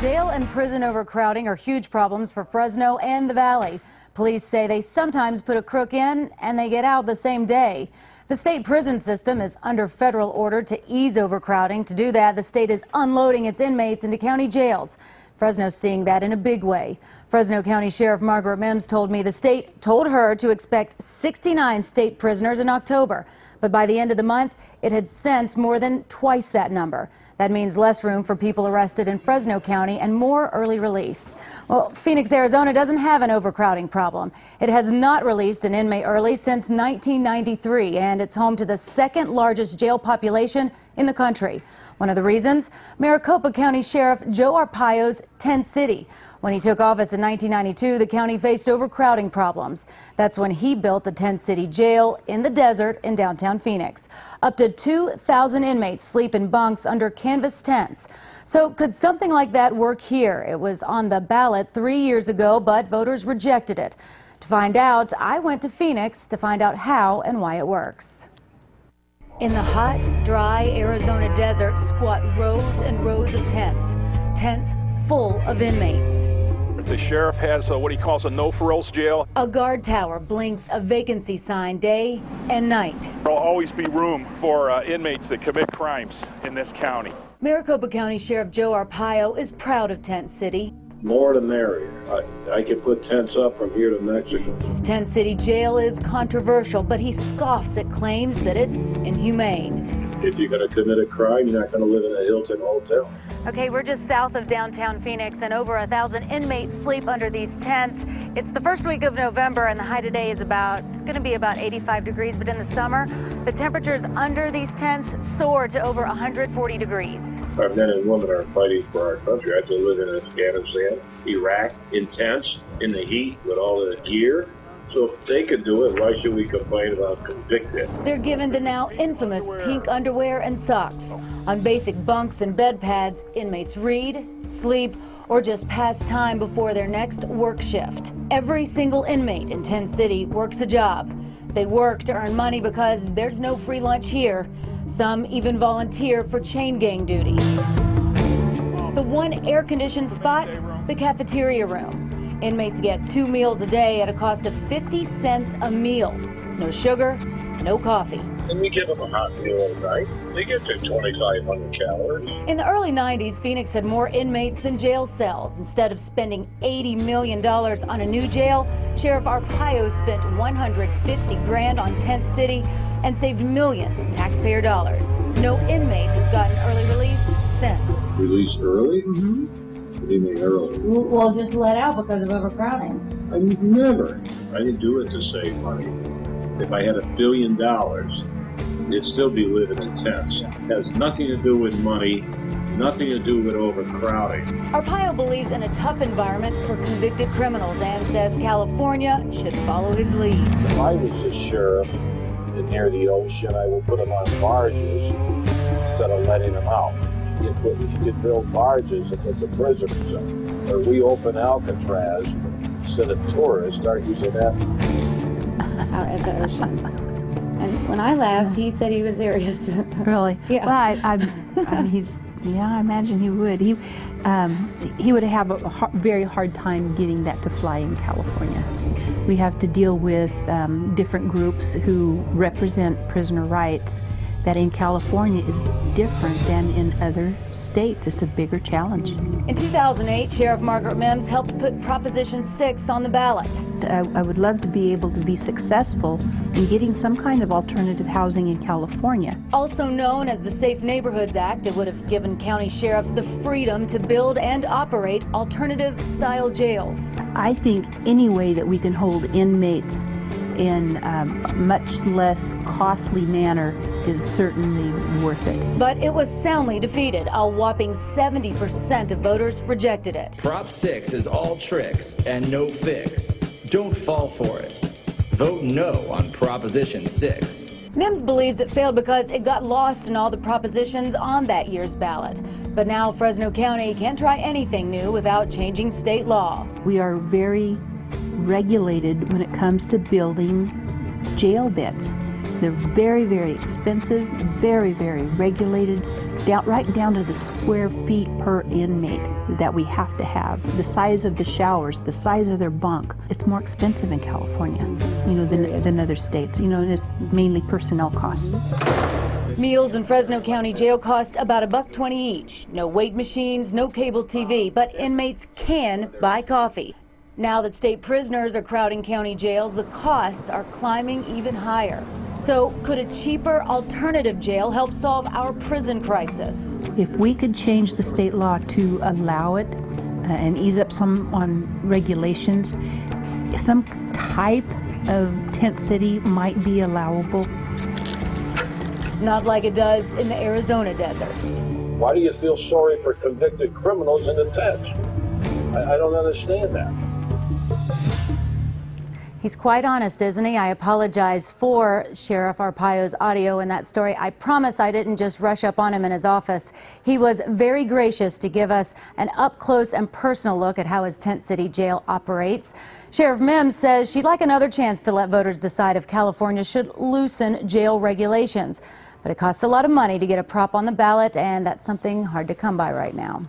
Jail and prison overcrowding are huge problems for Fresno and the Valley. Police say they sometimes put a crook in and they get out the same day. The state prison system is under federal order to ease overcrowding. To do that, the state is unloading its inmates into county jails. Fresno's seeing that in a big way. Fresno County Sheriff Margaret Mims told me the state told her to expect 69 state prisoners in October. But by the end of the month, it had sent more than twice that number. That means less room for people arrested in Fresno County and more early release. Well, Phoenix, Arizona doesn't have an overcrowding problem. It has not released an inmate early since 1993, and it's home to the second largest jail population in the country. One of the reasons? Maricopa County Sheriff Joe Arpaio's Tent City. When he took office in 1992, the county faced overcrowding problems. That's when he built the Tent City Jail in the desert in downtown Phoenix. Up to 2,000 inmates sleep in bunks under canvas tents. So could something like that work here? It was on the ballot 3 years ago, but voters rejected it. To find out, I went to Phoenix to find out how and why it works. In the hot, dry Arizona desert squat rows and rows of tents. Tents full of inmates. The sheriff has what he calls a no-frills jail. A guard tower blinks a vacancy sign day and night. There will always be room for inmates that commit crimes in this county. Maricopa County Sheriff Joe Arpaio is proud of Tent City. More the merrier. I could put tents up from here to Mexico. His Tent City Jail is controversial, but he scoffs at claims that it's inhumane. If you're going to commit a crime, you're not going to live in a Hilton hotel. Okay, we're just south of downtown Phoenix, and over 1,000 inmates sleep under these tents. It's the first week of November, and the high today is about 85 degrees, but in the summer, the temperatures under these tents soar to over 140 degrees. Our men and women are fighting for our country. I have to live in Afghanistan, Iraq, in tents, in the heat, with all the gear. So if they could do it, why should we complain about convicted? They're given the now infamous pink underwear and socks. On basic bunks and bed pads, inmates read, sleep, or just pass time before their next work shift. Every single inmate in Tent City works a job. They work to earn money because there's no free lunch here. Some even volunteer for chain gang duty. The one air-conditioned spot, the cafeteria room. Inmates get 2 meals a day at a cost of 50 cents a meal. No sugar, no coffee. And we give them a hot meal a night. They get to 2,500 calories. In the early 90s, Phoenix had more inmates than jail cells. Instead of spending $80 million on a new jail, Sheriff Arpaio spent $150,000 on Tent City and saved millions of taxpayer dollars. No inmate has gotten early release since. Release early? Mm-hmm. Early. Well, just let out because of overcrowding. I mean, never. I didn't do it to save money. If I had $1 billion, it'd still be living in tents. It has nothing to do with money, nothing to do with overcrowding. Arpaio believes in a tough environment for convicted criminals and says California should follow his lead. If I was the sheriff and near the ocean, I would put them on barges instead of letting them out. You could build barges and put the prisoners in. Or we open Alcatraz instead of tourists, start using that. Out at the ocean. And when I left, he said he was serious. Really? Yeah. Well, I imagine he would. He would have a very hard time getting that to fly in California. We have to deal with different groups who represent prisoner rights. That in California is different than in other states. It's a bigger challenge. In 2008, Sheriff Margaret Mims helped put Proposition 6 on the ballot. I would love to be able to be successful in getting some kind of alternative housing in California. Also known as the Safe Neighborhoods Act, it would have given county sheriffs the freedom to build and operate alternative-style jails. I think any way that we can hold inmates in a much less costly manner is certainly worth it. But it was soundly defeated. A whopping 70% of voters rejected it. Prop 6 is all tricks and no fix. Don't fall for it. Vote no on Proposition 6. Mims believes it failed because it got lost in all the propositions on that year's ballot. But now Fresno County can't try anything new without changing state law. We are very regulated when it comes to building jail beds. They're very, very expensive, very, very regulated, right down to the square feet per inmate that we have to have, the size of the showers, the size of their bunk. It's more expensive in California, you know, than other states, you know, and it's mainly personnel costs. Meals in Fresno County Jail cost about $1.20 each. No weight machines, no cable TV, but inmates can buy coffee. Now that state prisoners are crowding county jails, the costs are climbing even higher. So could a cheaper alternative jail help solve our prison crisis? If we could change the state law to allow it and ease up some on regulations, some type of tent city might be allowable. Not like it does in the Arizona desert. Why do you feel sorry for convicted criminals in a tent? I don't understand that. He's quite honest, isn't he? I apologize for Sheriff Arpaio's audio in that story. I promise I didn't just rush up on him in his office. He was very gracious to give us an up-close and personal look at how his Tent City Jail operates. Sheriff Mims says she'd like another chance to let voters decide if California should loosen jail regulations. But it costs a lot of money to get a prop on the ballot, and that's something hard to come by right now.